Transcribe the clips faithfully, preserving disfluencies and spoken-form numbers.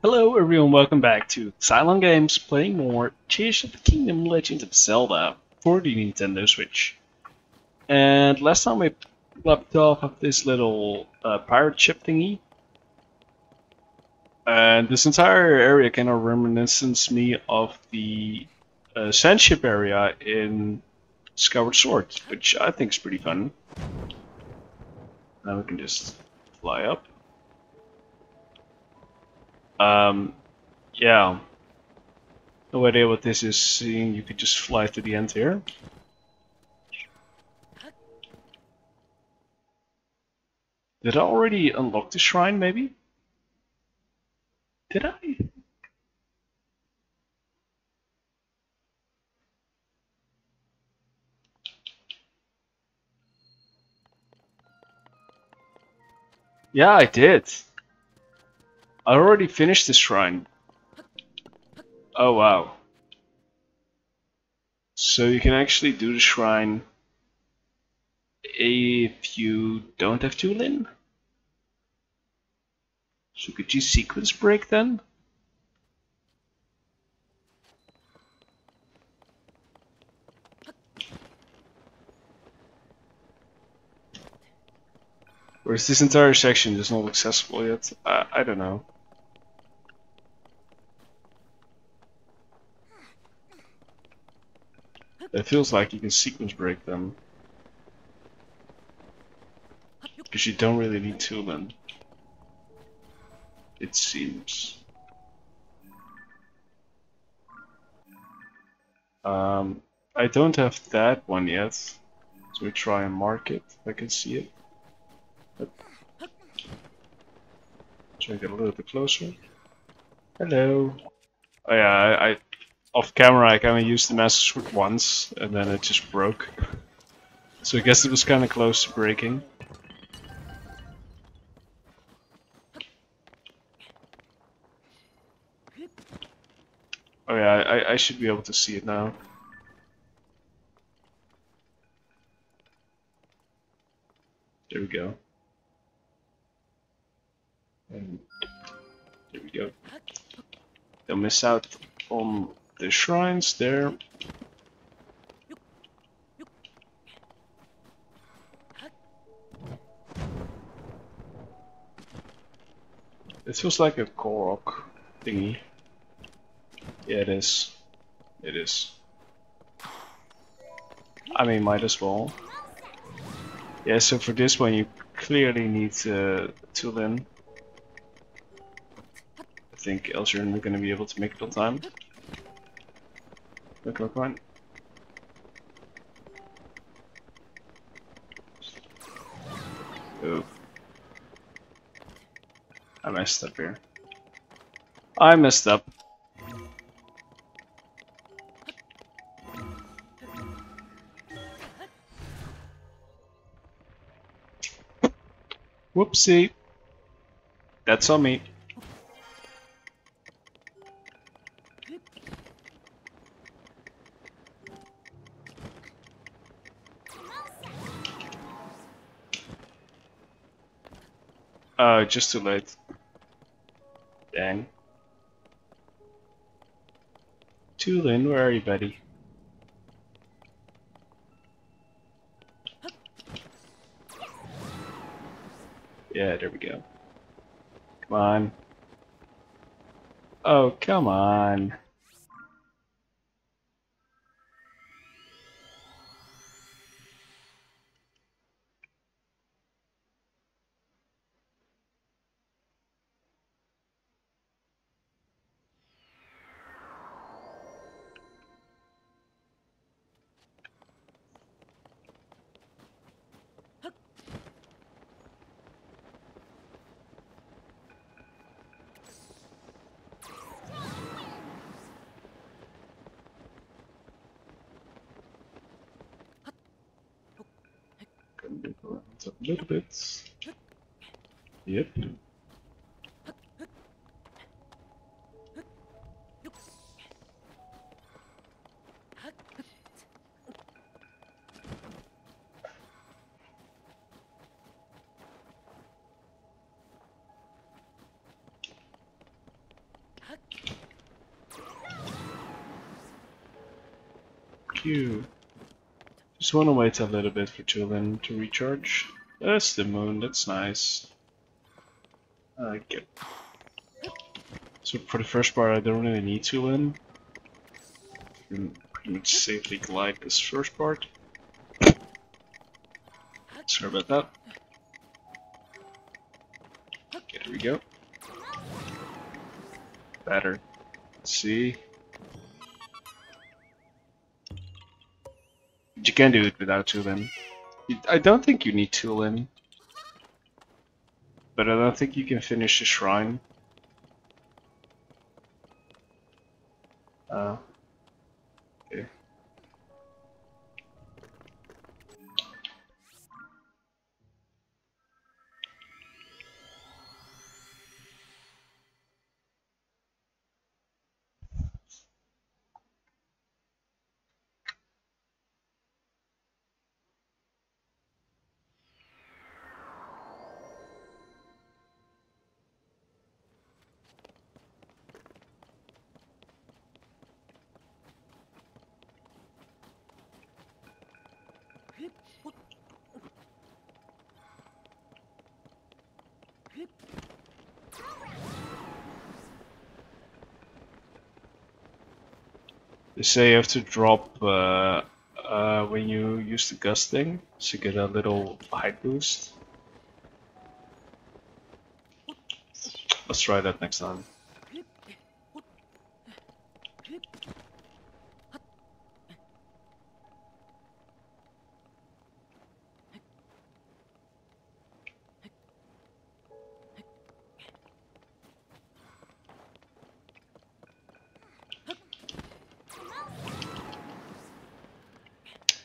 Hello everyone, welcome back to Xylon Games, playing more Tears of the Kingdom, Legends of Zelda for the Nintendo Switch. And last time we left off of this little uh, pirate ship thingy. And this entire area kind of reminisces me of the uh, sand ship area in Skyward Sword, which I think is pretty fun. Now we can just fly up. Um, yeah, no idea what this is, seeing you could just fly to the end here. Did I already unlock the shrine, maybe? Did I? Yeah, I did. I already finished this shrine. Oh wow. So you can actually do the shrine if you don't have Tulin. So could you sequence break then? Or is this entire section just not accessible yet? Uh, I don't know. It feels like you can sequence break them, because you don't really need Tulin, it seems. Um, I don't have that one yet, so we try and mark it if I can see it. Try to get a little bit closer. Hello. Oh yeah, I, I off camera I kind of used the Master Sword once and then it just broke. So I guess it was kind of close to breaking. Oh yeah, I, I should be able to see it now. There we go. And there we go. Don't miss out on the shrines there. It feels like a Korok thingy. Yeah, it is. It is. I mean, might as well. Yeah, so for this one you clearly need uh, Tulin. I think else you're not going to be able to make it on time. Look, look, one. Oh. I messed up here. I messed up. Whoopsie. That's on me. Oh, just too late. Dang. Tulin, where are you, buddy? Yeah, there we go. Come on. Oh, come on. A little bit. Yep. you. Just want to wait a little bit for Tulin to recharge. That's the moon, that's nice. Okay. So for the first part I don't really need Tulin. I can pretty much safely glide this first part. Sorry about that. Okay, there we go. Better. Let's see. You can do it without Tulin. I don't think you need Tulin. But I don't think you can finish the shrine. Uh, okay. They say you have to drop uh, uh, when you use the gust thing, so you get a little height boost. Let's try that next time.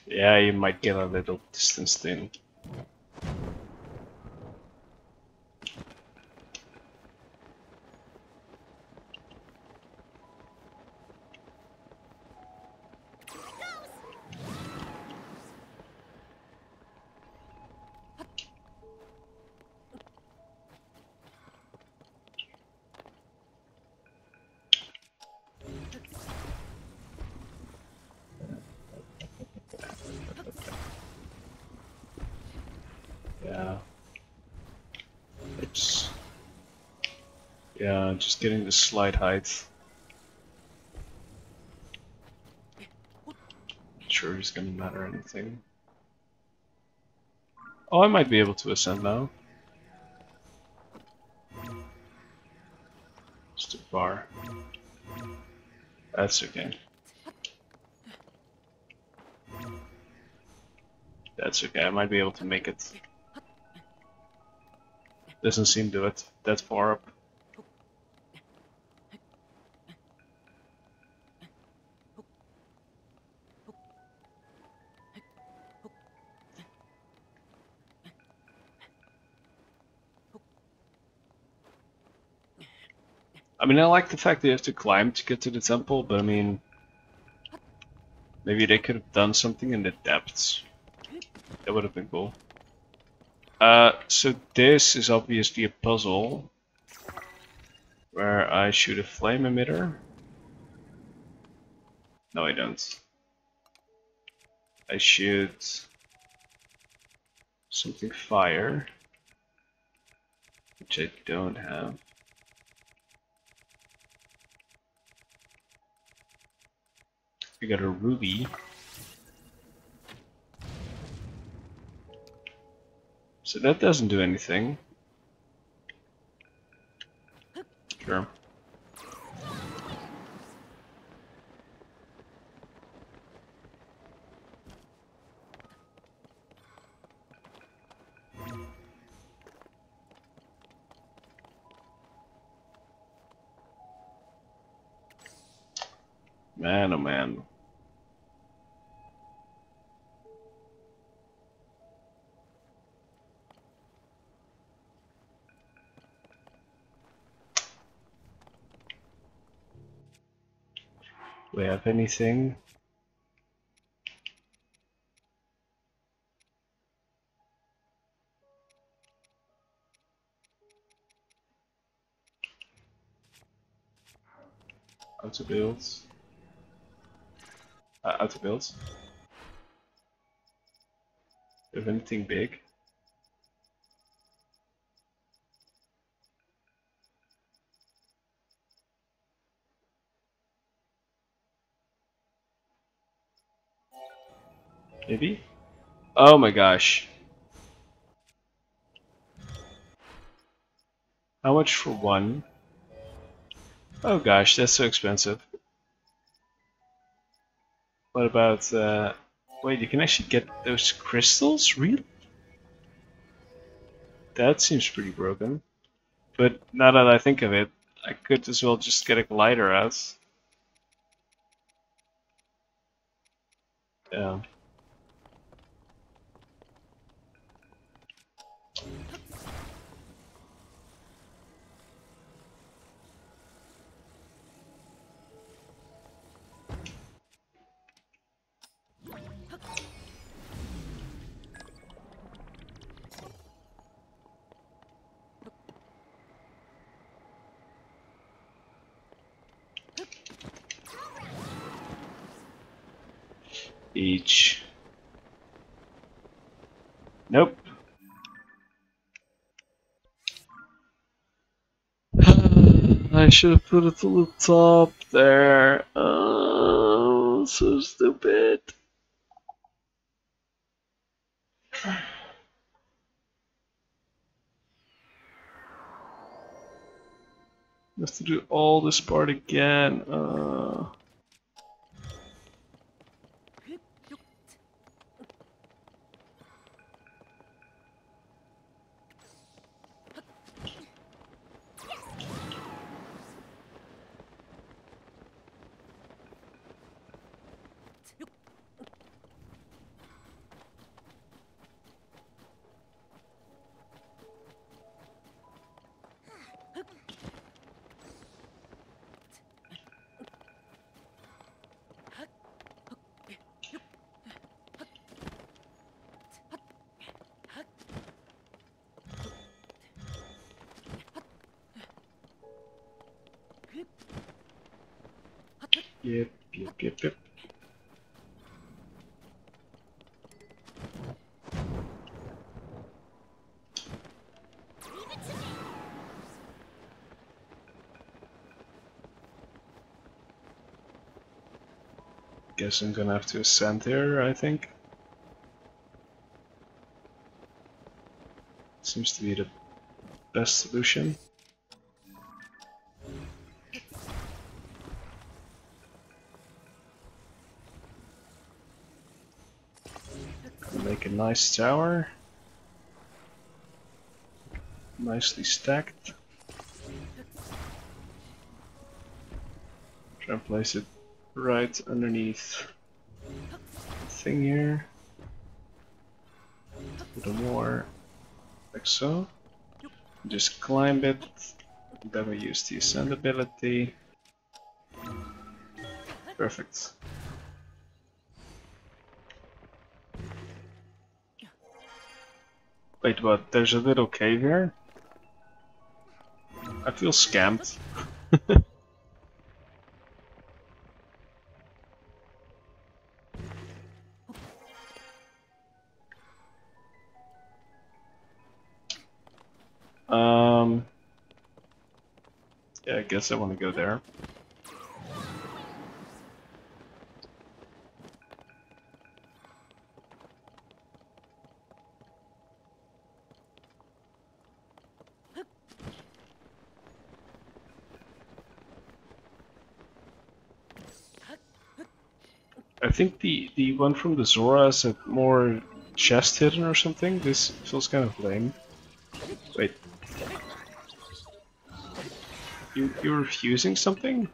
Yeah, you might get a little distance then. Yeah, just getting the slide height. Not sure it's gonna matter anything. Oh, I might be able to ascend now. Just a bar. That's okay. That's okay, I might be able to make it. Doesn't seem to it that far up. I mean, I like the fact that you have to climb to get to the temple, but I mean, maybe they could have done something in the depths. That would have been cool. Uh, so this is obviously a puzzle where I shoot a flame emitter. No, I don't. I shoot something fire, which I don't have. I got a ruby. So that doesn't do anything. Sure. Man, oh man. We have anything? How to build? uh, out of builds. Do you have anything big? Maybe? Oh my gosh. How much for one? Oh gosh, that's so expensive. What about, uh, wait, you can actually get those crystals? Really? That seems pretty broken. But now that I think of it, I could as well just get a glider out. Yeah. Each. Nope. I should have put it to the top there. Oh, so stupid. I have to do all this part again. Uh... Yep, yep, yep, yep. Guess I'm gonna have to ascend here, I think. Seems to be the best solution. Nice tower, nicely stacked. Try and place it right underneath the thing here. Put a more like so. Just climb it. Then we use the ascend ability. Perfect. Wait, what? There's a little cave here? I feel scammed. um... Yeah, I guess I want to go there. I think the, the one from the Zora has a more chest hidden or something. This feels kind of lame. Wait. You, you're refusing something?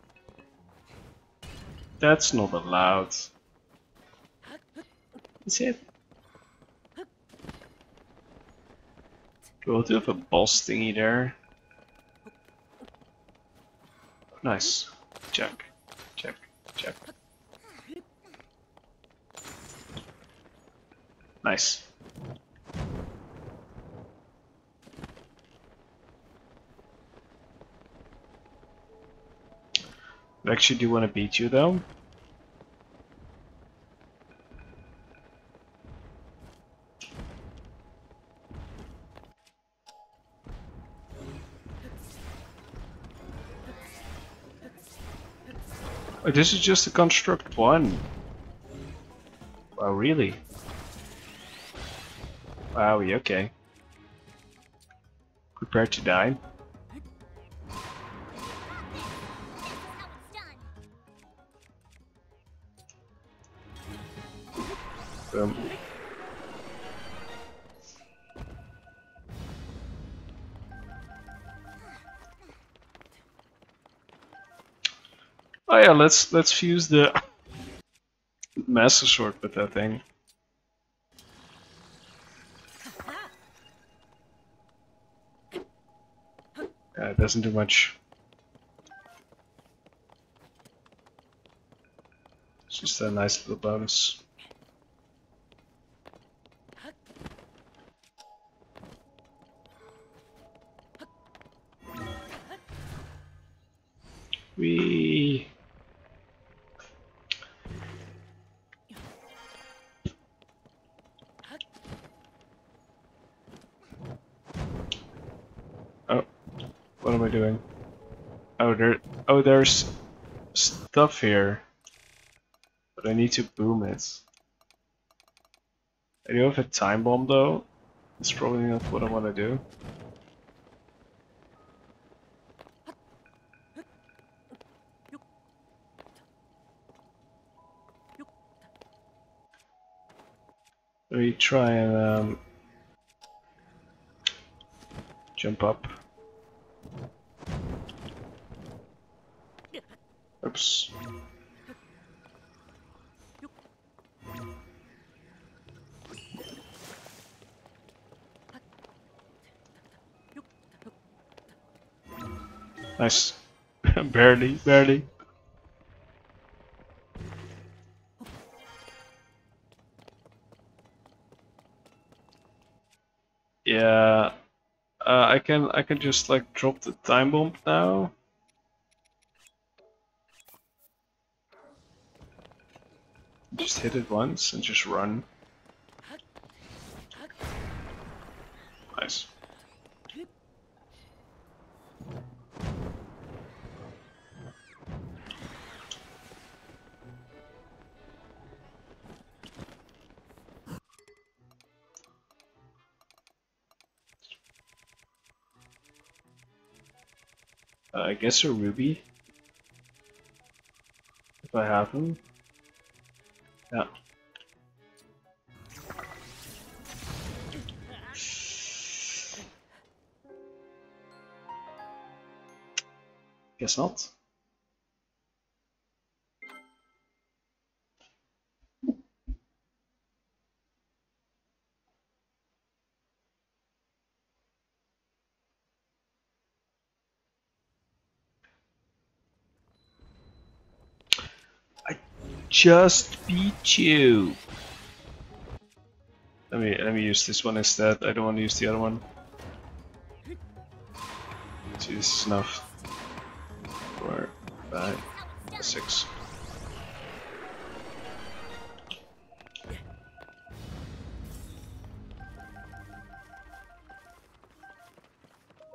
That's not allowed. Is it? We'll do have a boss thingy there. Nice. Check. Check. Check. Nice. I actually do want to beat you though. Oh, this is just a construct one. Wow, really? Wow, okay. Prepare to die. Boom. Oh yeah, let's let's fuse the Master Sword with that thing. Yeah, it doesn't do much. It's just a nice little bonus. We. Oh, what am I doing? Oh, there. Oh, there's stuff here, but I need to boom it. I do have a time bomb though. It's probably not what I want to do. Let me try and um, jump up. Oops. Nice. barely, barely. Yeah, uh, I can I can just like drop the time bomb now. Just hit it once and just run. Nice. Uh, I guess a ruby, if I have them. Yeah. Guess not. Just beat you. Let me let me use this one instead. I don't want to use the other one. Two snuff. Four, five, six.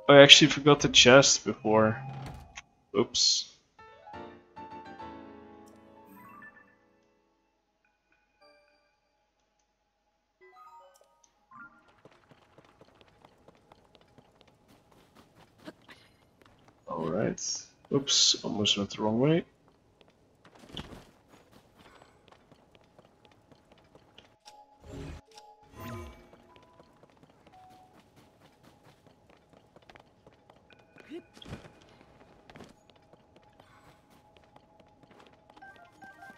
I actually forgot the chest before. Oops. Oops, almost went the wrong way.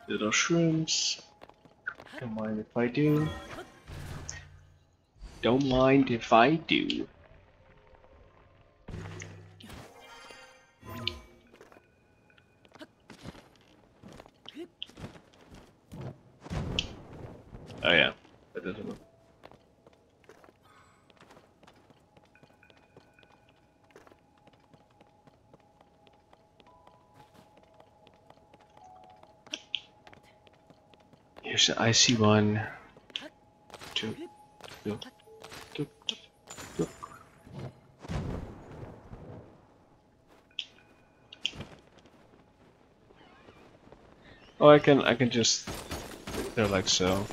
Little shrooms. Don't mind if I do. Don't mind if I do. Oh yeah, that doesn't work. Here's the icy one. Two, two, two, two. Oh, I can I can just go like so.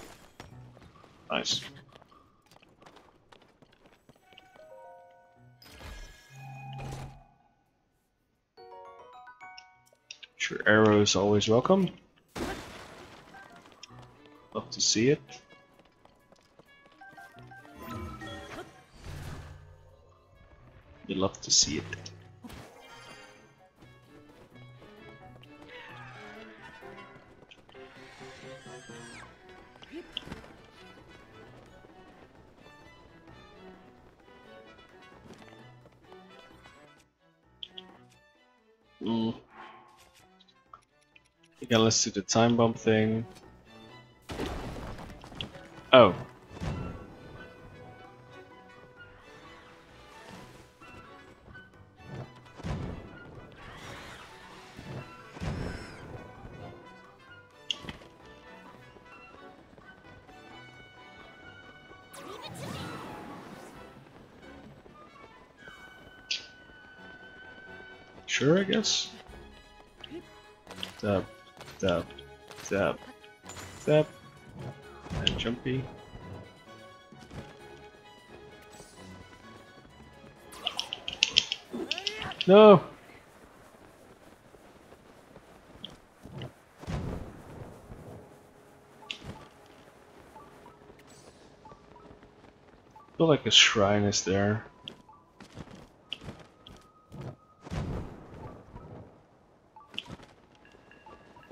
Nice. Your arrow is always welcome. Love to see it. You love to see it. Mm. Yeah, let's do the time bomb thing. Oh. Sure, I guess. Dab, dab, dab, dab, and jumpy. No! I feel like a shrine is there.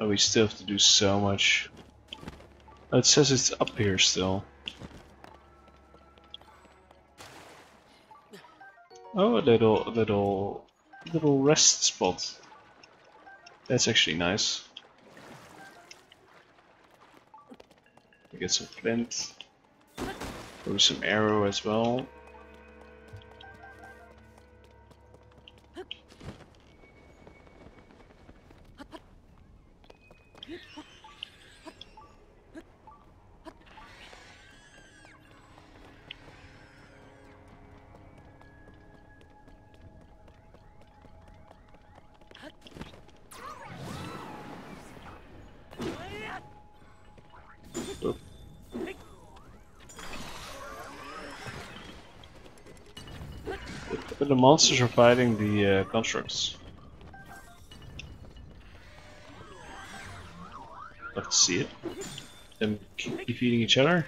Oh, we still have to do so much. Oh, it says it's up here still. Oh, a little, a little, little rest spot. That's actually nice. We get some flint. Throw some arrow as well. But the monsters are fighting the uh, constructs. Let's see it. Them keep defeating each other.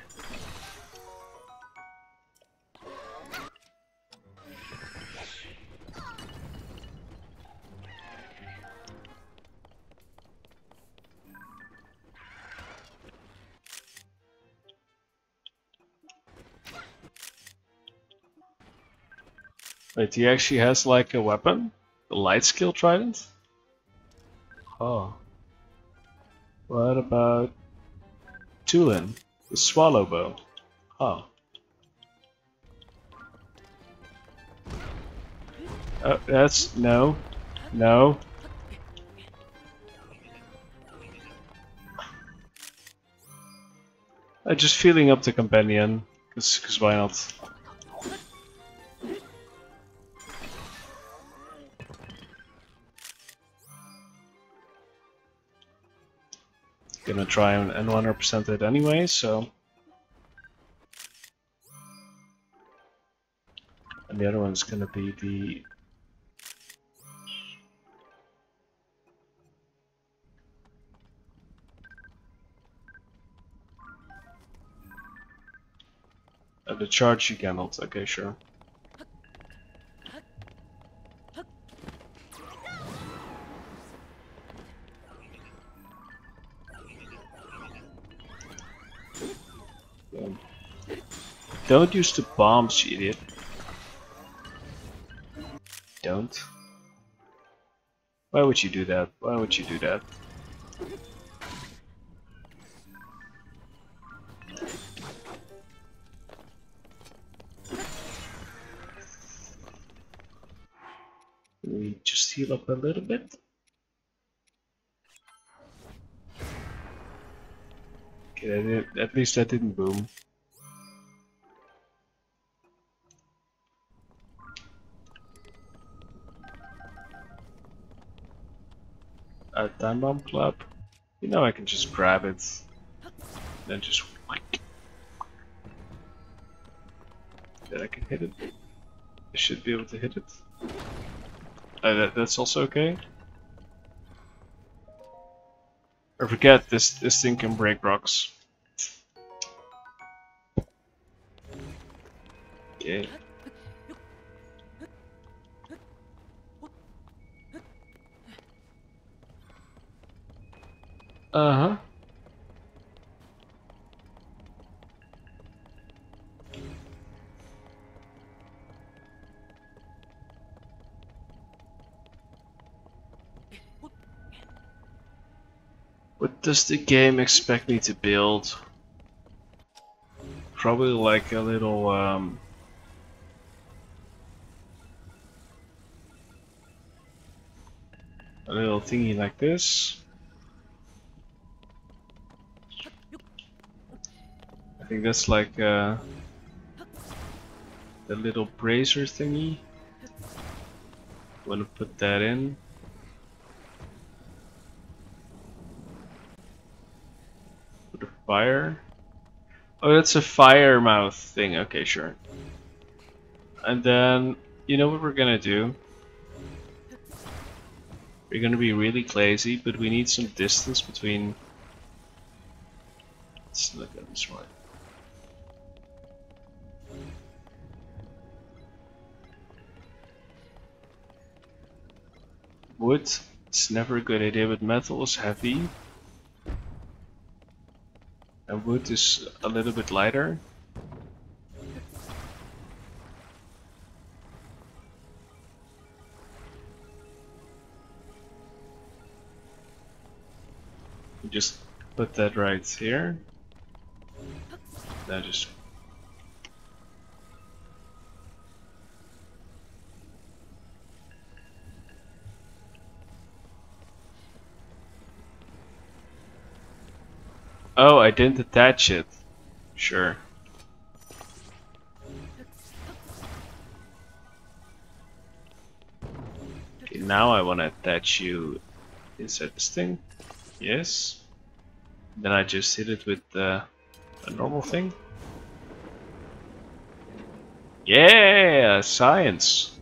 Wait, he actually has like a weapon? The light skill trident? Oh. What about Tulin? The swallow bow. Oh. Oh, that's no. No. I'm just feeling up the companion, cause, cause why not? Gonna try and one hundred percent it anyway, so. And the other one's gonna be the. Oh, the charge you cannot. Okay, sure. Don't use the bombs, you idiot. Don't. Why would you do that? Why would you do that? Can we just heal up a little bit? Okay, at least that didn't boom. A time bomb club. You know I can just grab it, then just then I can hit it. I should be able to hit it. Uh, that, that's also okay. I forget this this thing can break rocks. Okay. Uh-huh. What does the game expect me to build? Probably like a little um a little thingy like this. I think that's like uh, the little brazier thingy. I'm gonna put that in. Put a fire. Oh, that's a fire mouth thing. Okay, sure. And then, you know what we're gonna do? We're gonna be really lazy, but we need some distance between. Let's look at this one. Wood, it's never a good idea, but metal is heavy. And wood is a little bit lighter. You just put that right here. Now just oh, I didn't attach it. Sure. Okay, now I want to attach you inside this thing. Yes. Then I just hit it with uh, a normal thing. Yeah, science.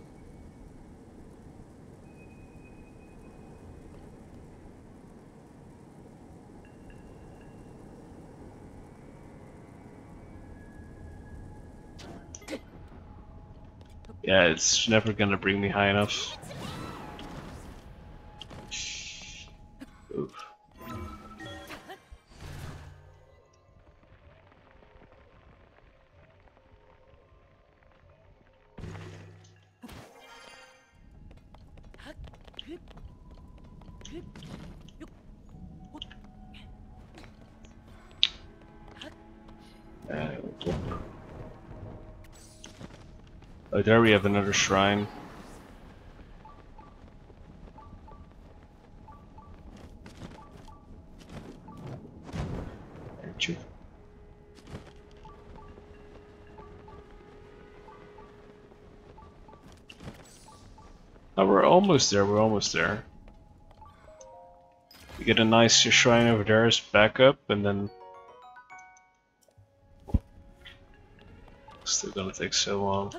Yeah, it's never gonna bring me high enough. Oof. Oh, there we have another shrine. Aren't you? Oh, we're almost there, we're almost there. We get a nice shrine over there as backup, and then... Still gonna take so long.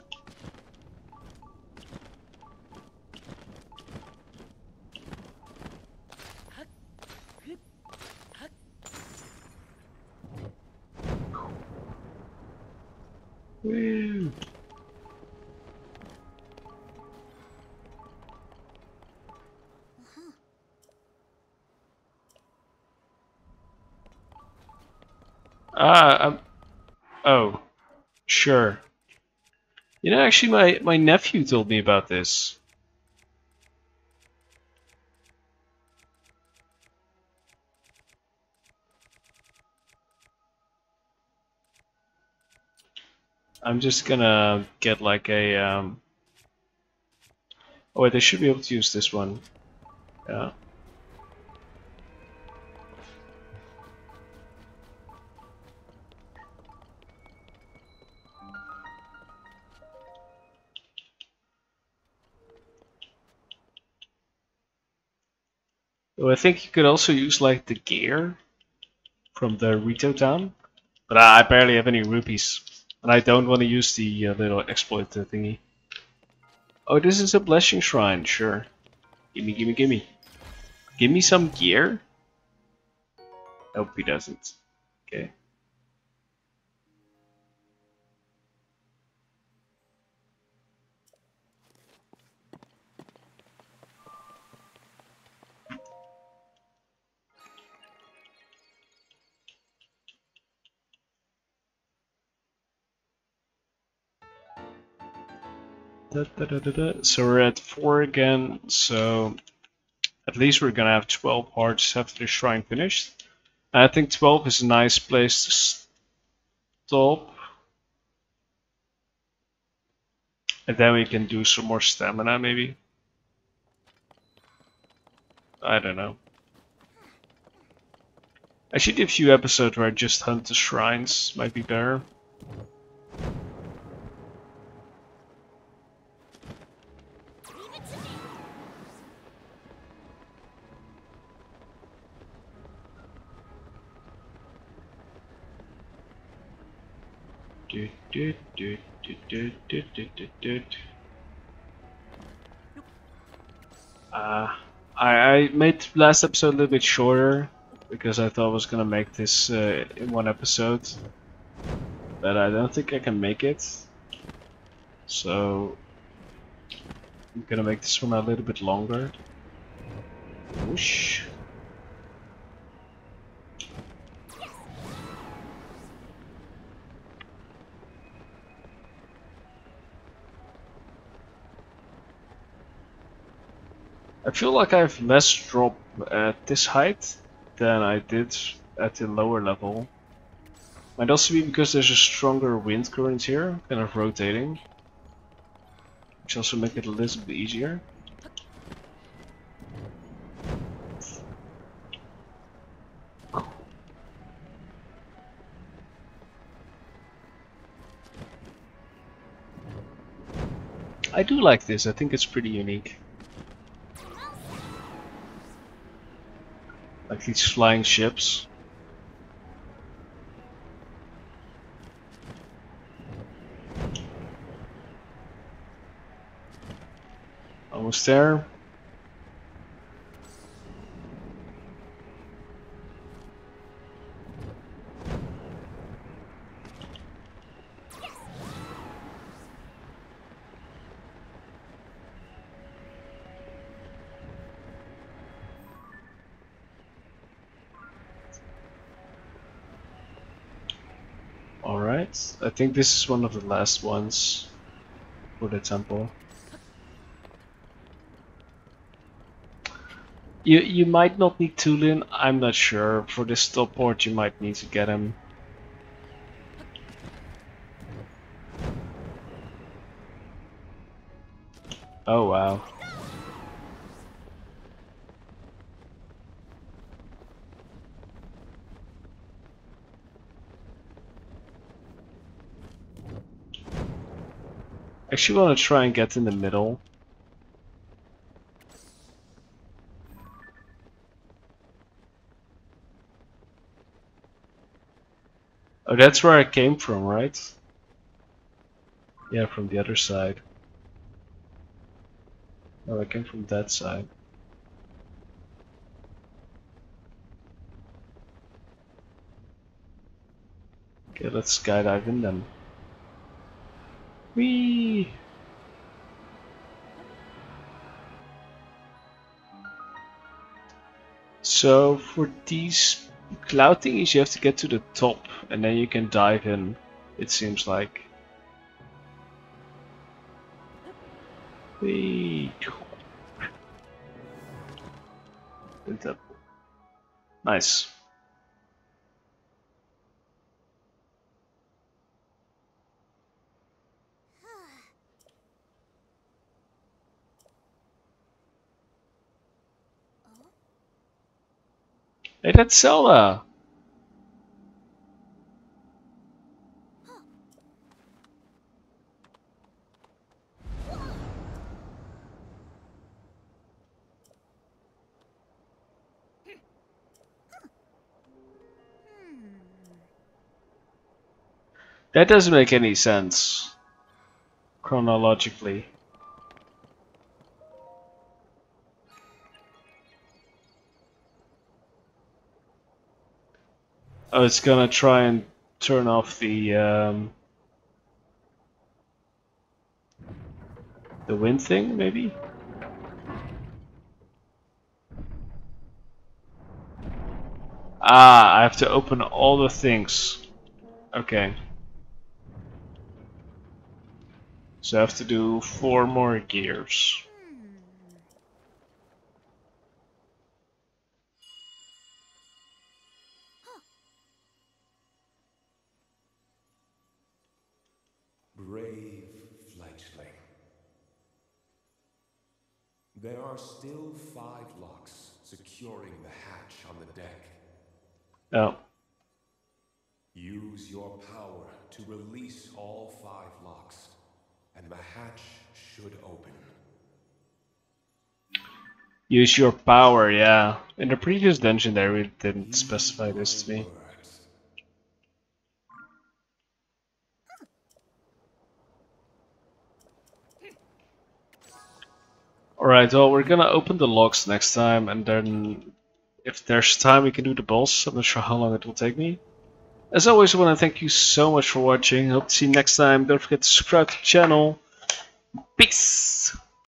Ah, um, oh, sure. You know, actually, my, my nephew told me about this. I'm just gonna get like a, um... oh wait, I should be able to use this one. Yeah. Though I think you could also use like the gear from the Rito town, but I barely have any rupees, and I don't want to use the uh, little exploit thingy. Oh, this is a blessing shrine, sure. Gimme, gimme, gimme. Gimme some gear? Nope, he doesn't. Okay. Da, da, da, da, da. So we're at four again, so at least we're gonna have twelve hearts after the shrine finished. And I think twelve is a nice place to stop. And then we can do some more stamina maybe. I don't know. I should do a few episodes where I just hunt the shrines, might be better. Do, do, do, do, do, do, do, do. Uh, I, I made the last episode a little bit shorter because I thought I was gonna make this uh, in one episode, but I don't think I can make it, so I'm gonna make this one a little bit longer. Whoosh. I feel like I have less drop at this height than I did at the lower level. Might also be because there's a stronger wind current here, kind of rotating, which also makes it a little bit easier. I do like this, I think it's pretty unique. Like these flying ships. Almost there. I think this is one of the last ones for the temple. You you might not need Tulin, I'm not sure. For this top port you might need to get him. Oh wow. Actually, want to try and get in the middle. Oh, that's where I came from, right? Yeah, from the other side. No, I came from that side. Okay, let's skydive in them. Whee! So for these cloud thingies you have to get to the top and then you can dive in, it seems like. Whee! Nice. Hey, that's Zelda! That doesn't make any sense chronologically. Oh, it's gonna try and turn off the um, the wind thing, maybe? Ah, I have to open all the things. Okay. So I have to do four more gears. Brave Fleichling. There are still five locks securing the hatch on the deck. Oh. Use your power to release all five locks, and the hatch should open. Use your power, yeah. In the previous dungeon there, we didn't Use specify this to me. Words. Alright, well, we're gonna open the locks next time, and then if there's time, we can do the boss. I'm not sure how long it will take me. As always, I want to thank you so much for watching. Hope to see you next time. Don't forget to subscribe to the channel. Peace!